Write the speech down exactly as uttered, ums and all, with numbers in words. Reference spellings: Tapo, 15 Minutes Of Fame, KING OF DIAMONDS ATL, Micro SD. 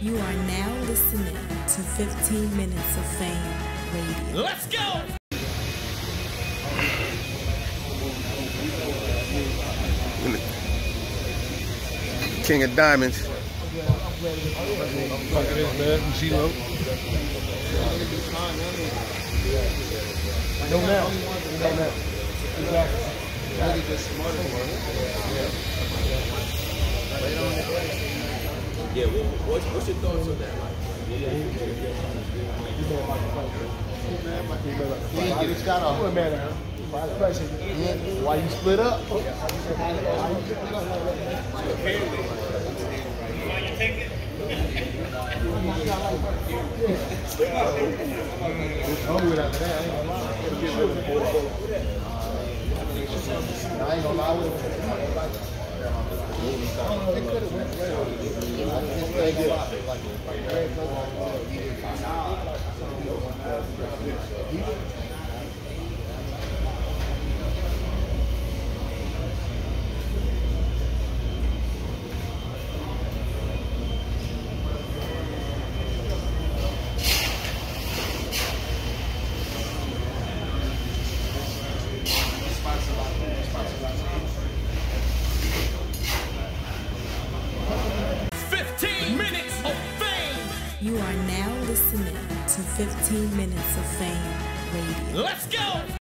You are now listening to fifteen Minutes of Fame Radio. Let's go! King of Diamonds. No doubt. No doubt. Exactly. Yeah, what's, what's your thoughts on that? He just got off. Why you split up? Why you take it? I ain't gonna lie with him. You are now listening to fifteen Minutes of Fame Radio. Let's go!